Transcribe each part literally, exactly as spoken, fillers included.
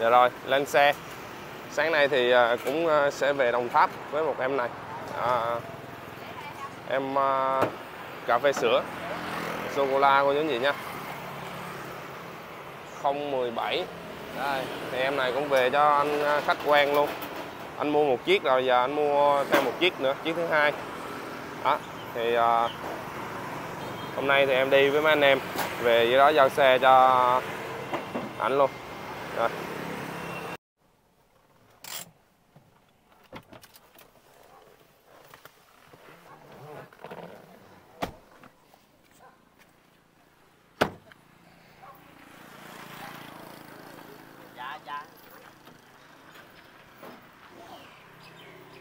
Dạ rồi, lên xe. Sáng nay thì cũng sẽ về Đồng Tháp với một em này. À, em à, cà phê sữa sô-cô-la cô nhớ gì nha, không mười bảy. Đây, thì em này cũng về cho anh khách quen luôn. Anh mua một chiếc rồi, giờ anh mua thêm một chiếc nữa, chiếc thứ hai. Đó, thì à, hôm nay thì em đi với mấy anh em về dưới đó giao xe cho ảnh luôn. Rồi.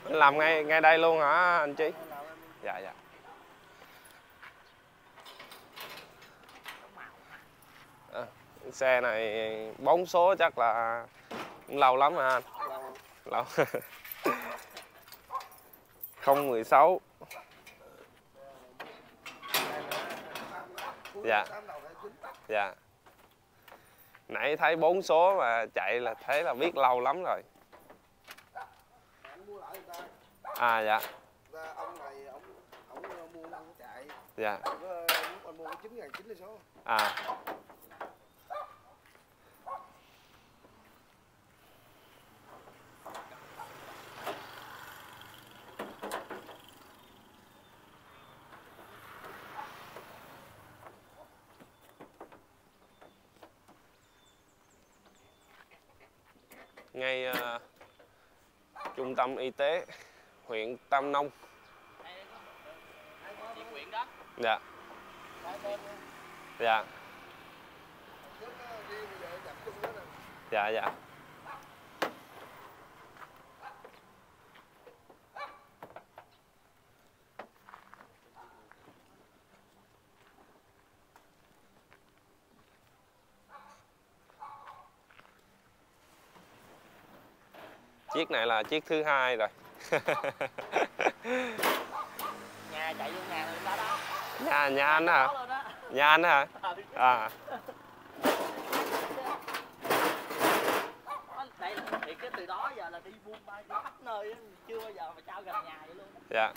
Làm ngay ngay đây luôn hả anh Chí? Dạ dạ. À, xe này bốn số chắc là lâu lắm hả anh? Lâu. không mười sáu. Dạ. Dạ. Nãy thấy bốn số mà chạy là thế là biết lâu lắm rồi. À dạ. Ông này ông ông mua chạy. Dạ. Ông mua chín ngàn chín trăm số. À. Ngay uh, trung tâm y tế huyện Tam Nông. Dạ. Dạ. Dạ dạ. Chiếc này là chiếc thứ hai rồi. Nhà chạy vô nhà đó đó. Nhà nhà anh hả? Nhà anh hả? À. Đây là thiệt cái từ đó giờ là đi buôn ba đi khắp nơi chưa bao giờ mà trao gần nhà vậy luôn. Dạ.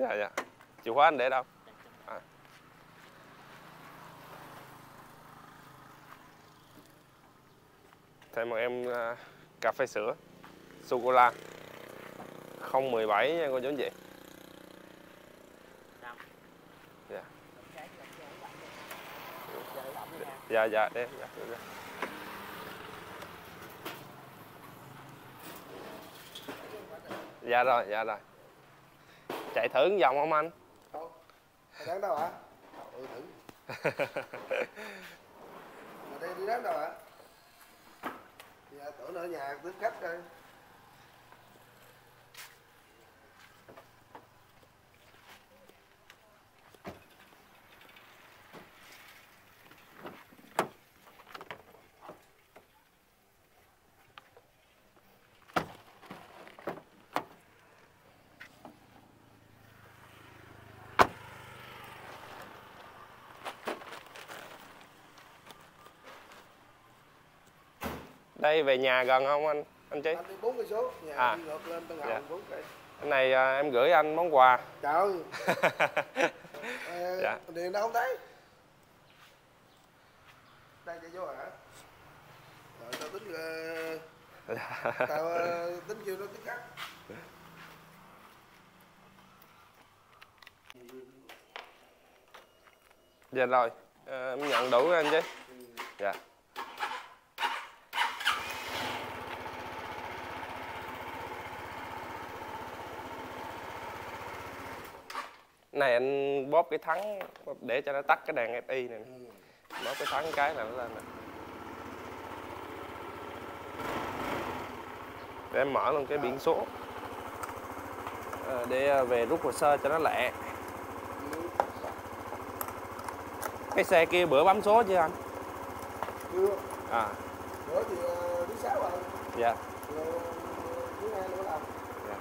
Dạ dạ. Chìa khóa anh để đâu? À. Thêm một em uh, cà phê sữa sô cô la không mười bảy nha cô chú anh chị. Dạ. Dạ dạ để dạ. Dạ rồi, dạ rồi. Chạy thử vòng không anh? Không. Đáng đâu hả? Ừ, thử. Mà đây đi đáng đâu hả? Dạ, tưởng ở nhà tiếp khách rồi. Đây về nhà gần không anh anh Chí? Anh đi bốn cây số, nhà à. Đi ngược lên Tân Hồng dạ. bốn cây. Cái này à, em gửi anh món quà. Trời ơi. Ờ, dạ. Điện đâu không thấy. Đây chạy vô hả? Rồi tao tính uh, tao uh, tính chiều nó tính cắt. Dạ rồi, à, em nhận đủ anh Chí. Dạ. Này anh bóp cái thắng để cho nó tắt cái đèn ép i này, này. Bóp cái thắng cái là nó lên này. Để em mở luôn cái biển số à, để về rút hồ sơ cho nó lẹ. Cái xe kia bữa bấm số chưa anh? Chưa. à. Bữa thì thứ sáu rồi. Dạ. Rồi thứ hai nữa làm. Dạ.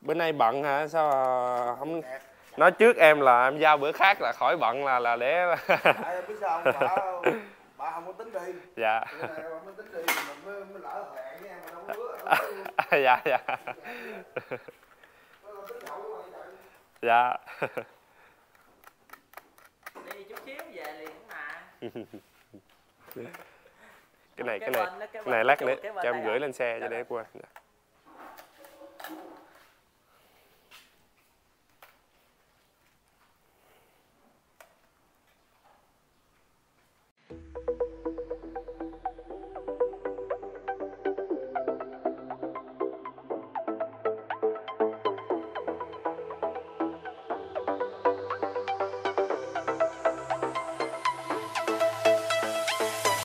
Bữa nay bận hả? Sao không nói trước em là em giao bữa khác là khỏi bận là là để. Em biết sao không? Bà, bà không có tính đi. Dạ. Bà không tính đi mình mới, mới lỡ hẹn với em mà đâu hứa. Dạ dạ. Dạ. Đi chút xíu về liền mà. Cái này cái này cái này lát nữa cho em gửi lên xe cho để qua.